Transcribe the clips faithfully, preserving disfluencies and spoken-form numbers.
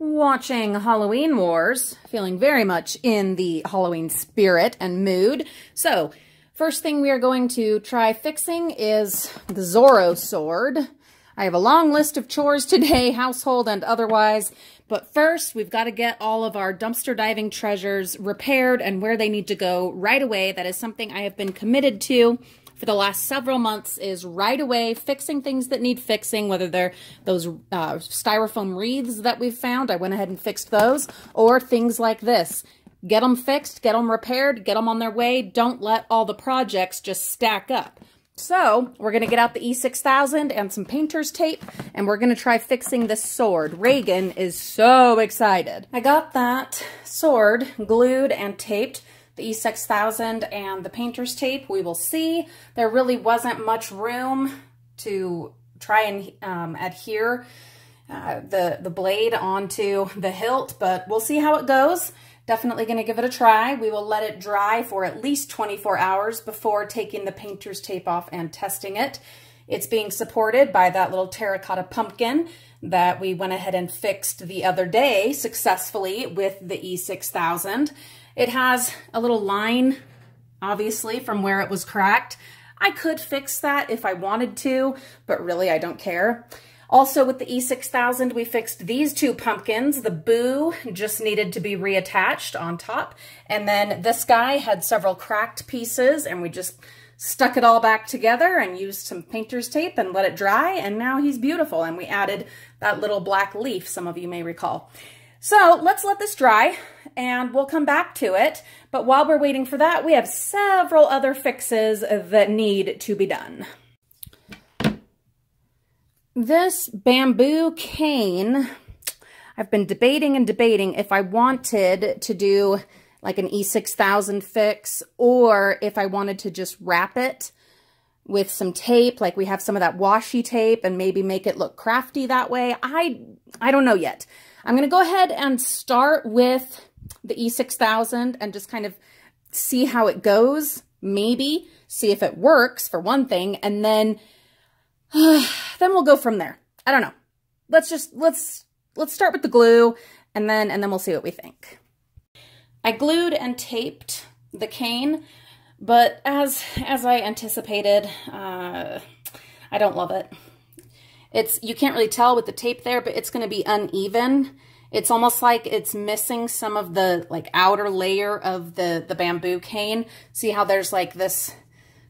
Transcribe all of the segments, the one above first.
watching Halloween Wars, feeling very much in the Halloween spirit and mood. So, first thing we are going to try fixing is the Zorro sword. I have a long list of chores today, household and otherwise, but first we've got to get all of our dumpster diving treasures repaired and where they need to go right away. That is something I have been committed to for the last several months, is right away fixing things that need fixing, whether they're those uh, styrofoam wreaths that we've found. I went ahead and fixed those, or things like this. Get them fixed, get them repaired, get them on their way. Don't let all the projects just stack up. So we're going to get out the E six thousand and some painter's tape, and we're going to try fixing this sword. Reagan is so excited. I got that sword glued and taped. The E six thousand and the painter's tape, we will see. There really wasn't much room to try and um, adhere uh, the, the blade onto the hilt, but we'll see how it goes. Definitely going to give it a try. We will let it dry for at least twenty-four hours before taking the painter's tape off and testing it. It's being supported by that little terracotta pumpkin that we went ahead and fixed the other day successfully with the E six thousand. It has a little line, obviously, from where it was cracked. I could fix that if I wanted to, but really I don't care. Also with the E six thousand, we fixed these two pumpkins. The boo just needed to be reattached on top. And then this guy had several cracked pieces, and we just stuck it all back together and used some painter's tape and let it dry. And now he's beautiful. And we added that little black leaf, some of you may recall. So let's let this dry and we'll come back to it. But while we're waiting for that, we have several other fixes that need to be done. This bamboo cane, I've been debating and debating if I wanted to do like an E six thousand fix, or if I wanted to just wrap it with some tape, like we have some of that washi tape, and maybe make it look crafty that way. I, I don't know yet. I'm going to go ahead and start with the E six thousand and just kind of see how it goes, maybe see if it works for one thing, and then uh, then we'll go from there. I don't know. Let's just let's let's start with the glue, and then and then we'll see what we think. I glued and taped the cane, but as as I anticipated, uh, I don't love it. It's, you can't really tell with the tape there, but it's going to be uneven. It's almost like it's missing some of the like outer layer of the, the bamboo cane. See how there's like this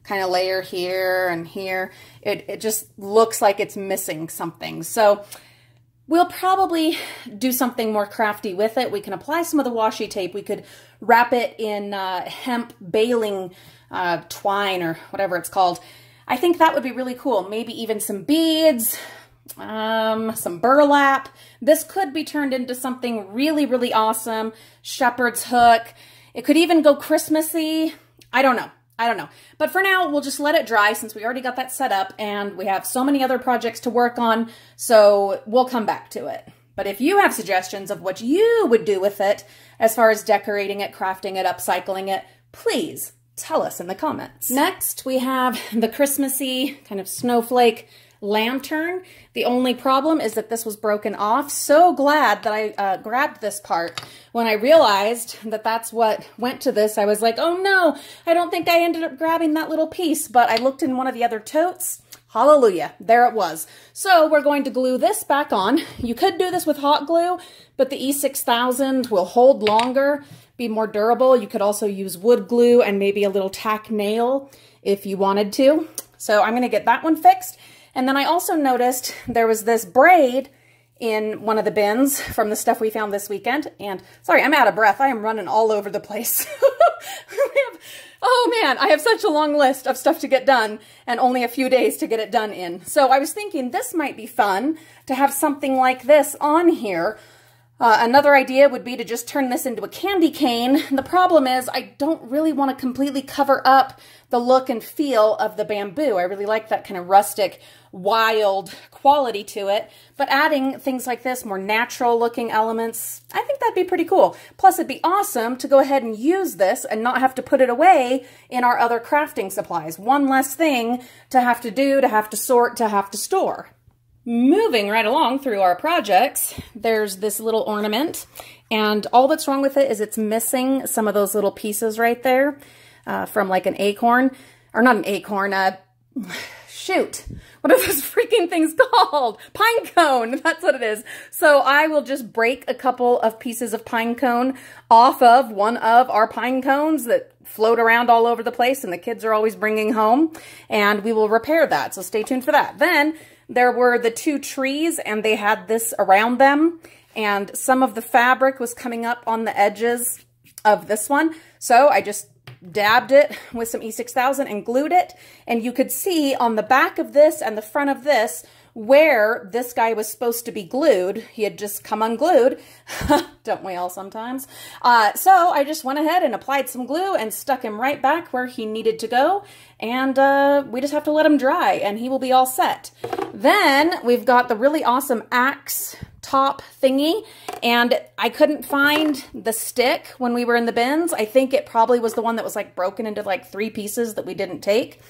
kind of layer here and here? It, it just looks like it's missing something. So we'll probably do something more crafty with it. We can apply some of the washi tape. We could wrap it in uh, hemp baling uh, twine or whatever it's called. I think that would be really cool. Maybe even some beads, um, some burlap. This could be turned into something really, really awesome. Shepherd's hook. It could even go Christmassy. I don't know. I don't know. But for now, we'll just let it dry since we already got that set up and we have so many other projects to work on. So we'll come back to it. But if you have suggestions of what you would do with it, as far as decorating it, crafting it, upcycling it, please tell us in the comments. Next, we have the Christmassy kind of snowflake lantern. The only problem is that this was broken off. So glad that I uh, grabbed this part. When I realized that that's what went to this, I was like, oh no, I don't think I ended up grabbing that little piece. But I looked in one of the other totes. Hallelujah, there it was. So we're going to glue this back on. You could do this with hot glue, but the E six thousand will hold longer, be more durable. You could also use wood glue and maybe a little tack nail if you wanted to. So I'm going to get that one fixed. And then I also noticed there was this braid in one of the bins from the stuff we found this weekend. And sorry, I'm out of breath. I am running all over the place. We have, oh man, I have such a long list of stuff to get done and only a few days to get it done in. So I was thinking this might be fun to have something like this on here. Uh, another idea would be to just turn this into a candy cane. The problem is I don't really want to completely cover up the look and feel of the bamboo. I really like that kind of rustic, wild quality to it. But adding things like this, more natural looking elements, I think that'd be pretty cool. Plus it'd be awesome to go ahead and use this and not have to put it away in our other crafting supplies. One less thing to have to do, to have to sort, to have to store. Moving right along through our projects, there's this little ornament, and all that's wrong with it is it's missing some of those little pieces right there uh, from like an acorn, or not an acorn, uh, shoot, what are those freaking things called? Pine cone, that's what it is. So I will just break a couple of pieces of pine cone off of one of our pine cones that float around all over the place and the kids are always bringing home, and we will repair that, so stay tuned for that. Then there were the two trees, and they had this around them, and some of the fabric was coming up on the edges of this one. So I just dabbed it with some E six thousand and glued it, and you could see on the back of this and the front of this where this guy was supposed to be glued. He had just come unglued. Don't we all sometimes? Uh, so I just went ahead and applied some glue and stuck him right back where he needed to go. And uh, we just have to let him dry and he will be all set. Then we've got the really awesome axe top thingy. And I couldn't find the stick when we were in the bins. I think it probably was the one that was like broken into like three pieces that we didn't take.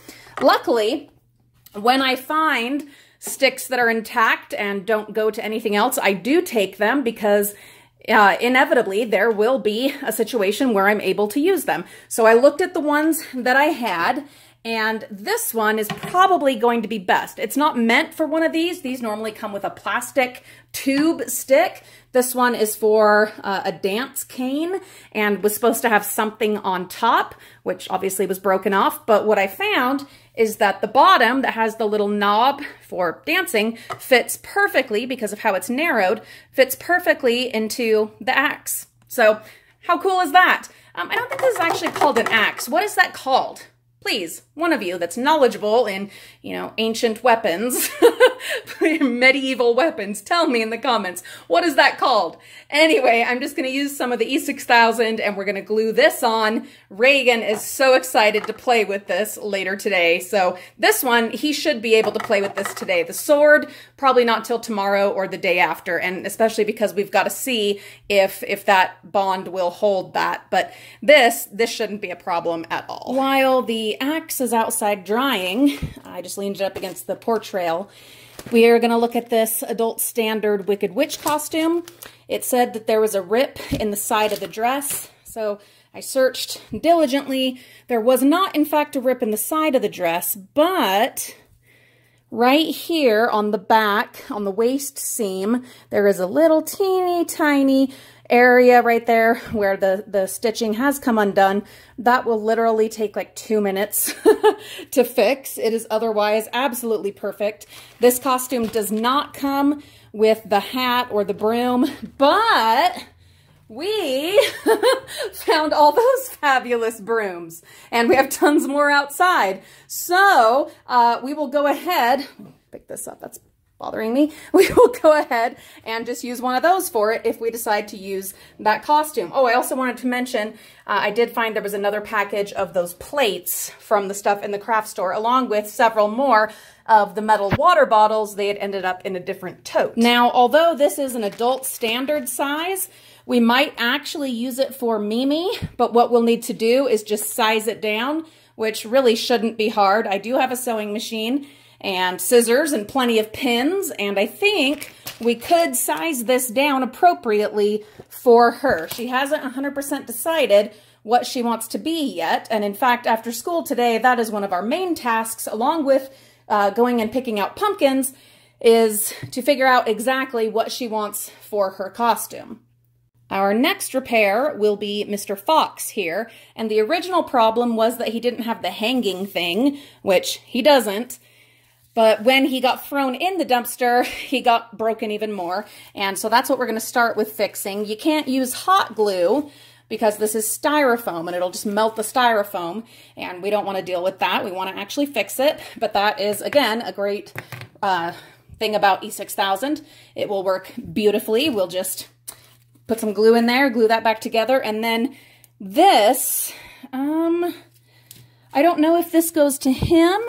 Luckily, when I find sticks that are intact and don't go to anything else, I do take them, because uh, inevitably there will be a situation where I'm able to use them. So I looked at the ones that I had, and this one is probably going to be best. It's not meant for one of these. These normally come with a plastic tube stick. This one is for uh, a dance cane and was supposed to have something on top, which obviously was broken off. But what I found is that the bottom that has the little knob for dancing fits perfectly, because of how it's narrowed, fits perfectly into the axe. So how cool is that? Um, I don't think this is actually called an axe. What is that called? Please, one of you that's knowledgeable in, you know, ancient weapons, medieval weapons, tell me in the comments, what is that called? Anyway, I'm just going to use some of the E six thousand and we're going to glue this on. Reagan is so excited to play with this later today. So this one, he should be able to play with this today. The sword, probably not till tomorrow or the day after. And especially because we've got to see if, if that bond will hold that. But this, this shouldn't be a problem at all. While the The axe is outside drying, I just leaned it up against the porch rail. We are going to look at this adult standard Wicked Witch costume. It said that there was a rip in the side of the dress, so I searched diligently. There was not, in fact, a rip in the side of the dress, but right here on the back, on the waist seam, there is a little teeny tiny area right there where the, the stitching has come undone. That will literally take like two minutes to fix. It is otherwise absolutely perfect. This costume does not come with the hat or the broom, but we found all those fabulous brooms, and we have tons more outside. So uh, we will go ahead, pick this up, that's bothering me. We will go ahead and just use one of those for it if we decide to use that costume. Oh, I also wanted to mention, uh, I did find there was another package of those plates from the stuff in the craft store, along with several more of the metal water bottles. They had ended up in a different tote. Now, although this is an adult standard size, we might actually use it for Mimi, but what we'll need to do is just size it down, which really shouldn't be hard. I do have a sewing machine and scissors and plenty of pins, and I think we could size this down appropriately for her. She hasn't one hundred percent decided what she wants to be yet, and in fact, after school today, that is one of our main tasks, along with uh, going and picking out pumpkins, is to figure out exactly what she wants for her costume. Our next repair will be Mister Fox here, and the original problem was that he didn't have the hanging thing, which he doesn't, but when he got thrown in the dumpster, he got broken even more, and so that's what we're going to start with fixing. You can't use hot glue because this is styrofoam, and it'll just melt the styrofoam, and we don't want to deal with that. We want to actually fix it, but that is, again, a great uh, thing about E six thousand. It will work beautifully. We'll just put some glue in there, glue that back together, and then this, um, I don't know if this goes to him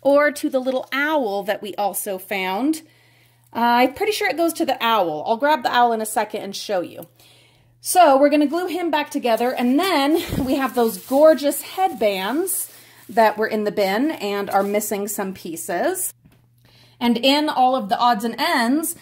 or to the little owl that we also found. Uh, I'm pretty sure it goes to the owl. I'll grab the owl in a second and show you. So we're going to glue him back together, and then we have those gorgeous headbands that were in the bin and are missing some pieces. And in all of the odds and ends,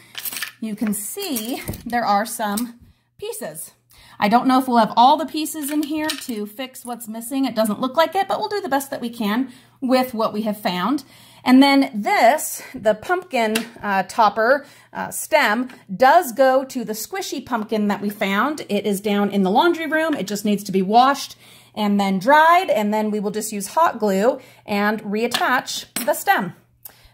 you can see there are some pieces. I don't know if we'll have all the pieces in here to fix what's missing. It doesn't look like it, but we'll do the best that we can with what we have found. And then this, the pumpkin uh, topper uh, stem, does go to the squishy pumpkin that we found. It is down in the laundry room. It just needs to be washed and then dried, and then we will just use hot glue and reattach the stem.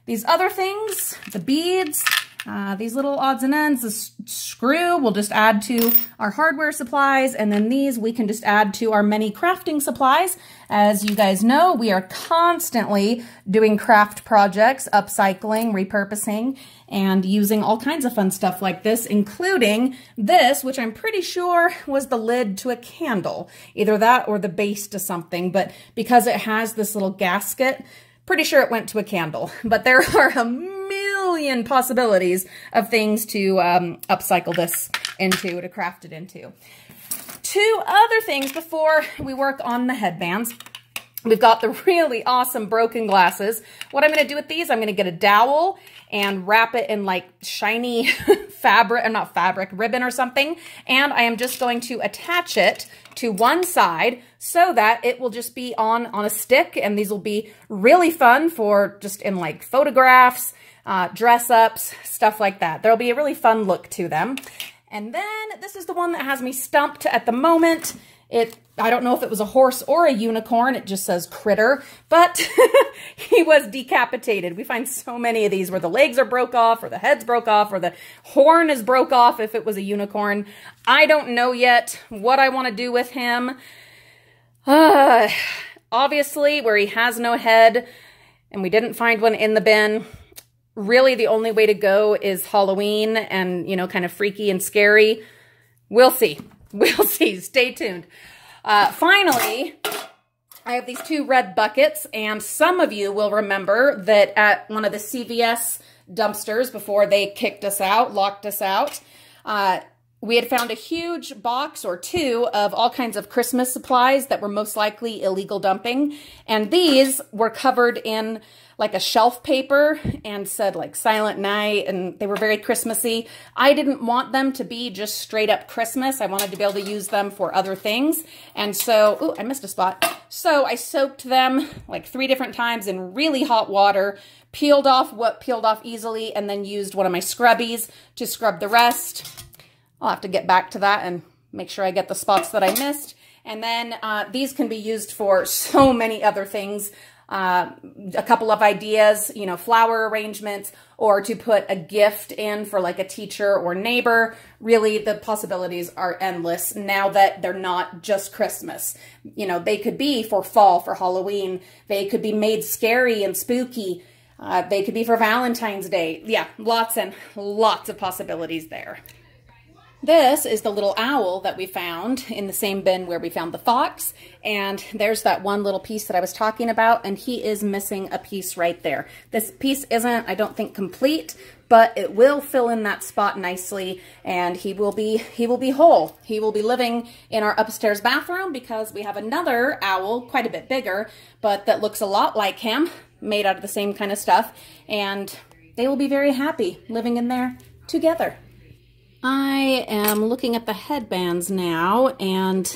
These other things, the beads, Uh, these little odds and ends, this screw we'll just add to our hardware supplies, and then these we can just add to our many crafting supplies. As you guys know, we are constantly doing craft projects, upcycling, repurposing, and using all kinds of fun stuff like this, including this, which I'm pretty sure was the lid to a candle. Either that or the base to something, but because it has this little gasket, pretty sure it went to a candle. But there are a million possibilities of things to um, upcycle this into, to craft it into. Two other things before we work on the headbands. We've got the really awesome broken glasses. What I'm going to do with these, I'm going to get a dowel and wrap it in like shiny fabric, or not fabric, ribbon or something. And I am just going to attach it to one side so that it will just be on, on a stick. And these will be really fun for just in like photographs, uh, dress ups, stuff like that. There'll be a really fun look to them. And then this is the one that has me stumped at the moment. It, I don't know if it was a horse or a unicorn. It just says critter, but he was decapitated. We find so many of these where the legs are broke off or the head's broke off or the horn is broke off if it was a unicorn. I don't know yet what I want to do with him. Uh, obviously, where he has no head and we didn't find one in the bin, really the only way to go is Halloween and, you know, kind of freaky and scary. We'll see. We'll see. Stay tuned. Uh, finally, I have these two red buckets, and some of you will remember that at one of the C V S dumpsters before they kicked us out, locked us out, uh, we had found a huge box or two of all kinds of Christmas supplies that were most likely illegal dumping. And these were covered in like a shelf paper and said like Silent Night, and they were very Christmassy. I didn't want them to be just straight up Christmas. I wanted to be able to use them for other things. And so, ooh, I missed a spot. So I soaked them like three different times in really hot water, peeled off what peeled off easily, and then used one of my scrubbies to scrub the rest. I'll have to get back to that and make sure I get the spots that I missed. And then uh, these can be used for so many other things. Uh, a couple of ideas, you know, flower arrangements, or to put a gift in for like a teacher or neighbor. Really, the possibilities are endless now that they're not just Christmas. You know, they could be for fall, for Halloween. They could be made scary and spooky. Uh, they could be for Valentine's Day. Yeah, lots and lots of possibilities there. This is the little owl that we found in the same bin where we found the fox. And there's that one little piece that I was talking about, and he is missing a piece right there. This piece isn't, I don't think, complete, but it will fill in that spot nicely, and he will be, he will be whole. He will be living in our upstairs bathroom because we have another owl, quite a bit bigger, but that looks a lot like him, made out of the same kind of stuff. And they will be very happy living in there together. I am looking at the headbands now, and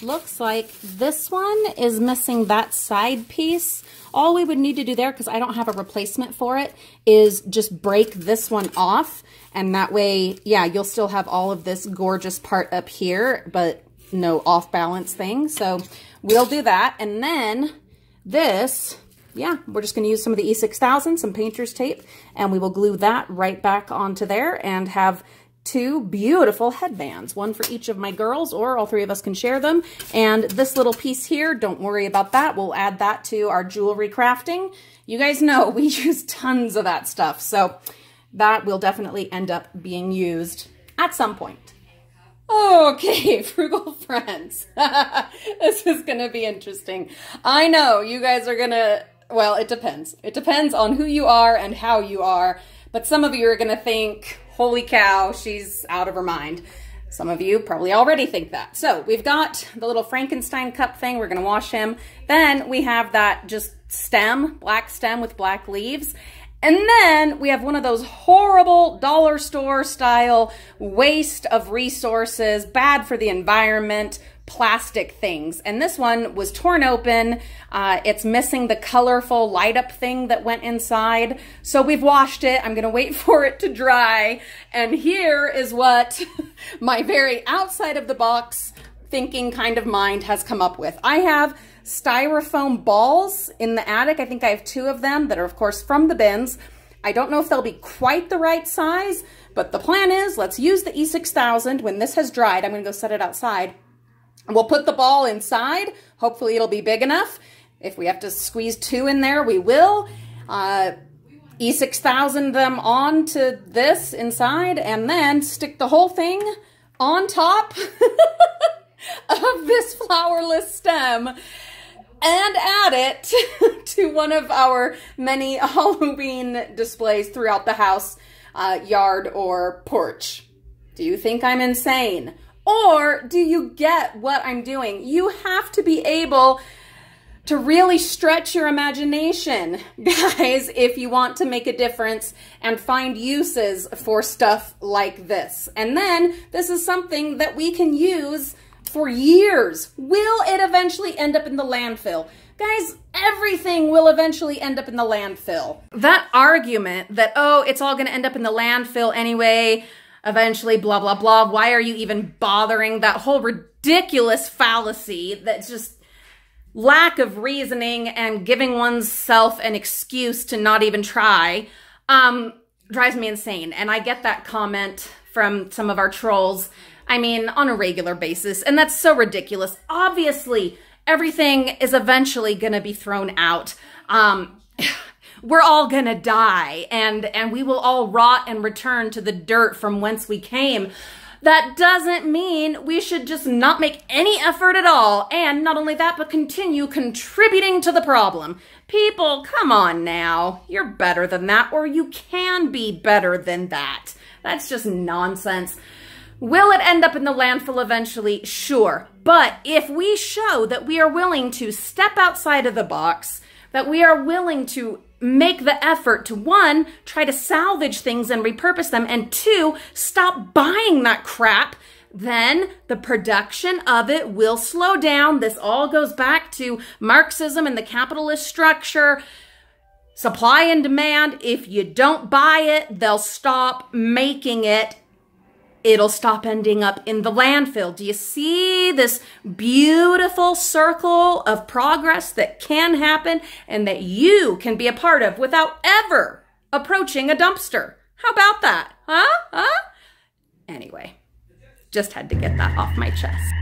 looks like this one is missing that side piece. All we would need to do there, because I don't have a replacement for it, is just break this one off, and that way, yeah, you'll still have all of this gorgeous part up here, but no off-balance thing. So we'll do that, and then this... yeah, we're just gonna use some of the E six thousand, some painter's tape, and we will glue that right back onto there and have two beautiful headbands, one for each of my girls, or all three of us can share them. And this little piece here, don't worry about that. We'll add that to our jewelry crafting. You guys know we use tons of that stuff, so that will definitely end up being used at some point. Okay, frugal friends. This is gonna be interesting. I know you guys are gonna... well, it depends. It depends on who you are and how you are, but some of you are going to think, holy cow, she's out of her mind. Some of you probably already think that. So we've got the little Frankenstein cup thing. We're going to wash him. Then we have that just stem, black stem with black leaves. And then we have one of those horrible dollar store style waste of resources, bad for the environment, plastic things. And this one was torn open. Uh, it's missing the colorful light up thing that went inside. So we've washed it. I'm going to wait for it to dry. And here is what my very outside of the box thinking kind of mind has come up with. I have styrofoam balls in the attic. I think I have two of them that are, of course, from the bins. I don't know if they'll be quite the right size, but the plan is let's use the E six thousand. When this has dried, I'm going to go set it outside. We'll put the ball inside. Hopefully it'll be big enough. If we have to squeeze two in there, we will. Uh, E six thousand them onto this inside and then stick the whole thing on top of this flowerless stem and add it to one of our many Halloween displays throughout the house, uh, yard, or porch. Do you think I'm insane? Or do you get what I'm doing? You have to be able to really stretch your imagination, guys, if you want to make a difference and find uses for stuff like this. And then this is something that we can use for years. Will it eventually end up in the landfill? Guys, everything will eventually end up in the landfill. That argument that, oh, it's all gonna end up in the landfill anyway, eventually, blah, blah, blah. Why are you even bothering? That whole ridiculous fallacy, that's just lack of reasoning and giving oneself an excuse to not even try, um, drives me insane. And I get that comment from some of our trolls, I mean, on a regular basis. And that's so ridiculous. Obviously, everything is eventually going to be thrown out. Um, we're all gonna die, and and we will all rot and return to the dirt from whence we came. That doesn't mean we should just not make any effort at all, and not only that, but continue contributing to the problem. People, come on now. You're better than that, or you can be better than that. That's just nonsense. Will it end up in the landfill eventually? Sure. But if we show that we are willing to step outside of the box, that we are willing to make the effort to, one, try to salvage things and repurpose them, and two, stop buying that crap, then the production of it will slow down. This all goes back to Marxism and the capitalist structure, supply and demand. If you don't buy it, they'll stop making it. It'll stop ending up in the landfill. Do you see this beautiful circle of progress that can happen and that you can be a part of without ever approaching a dumpster? How about that? Huh? Huh? Anyway, just had to get that off my chest.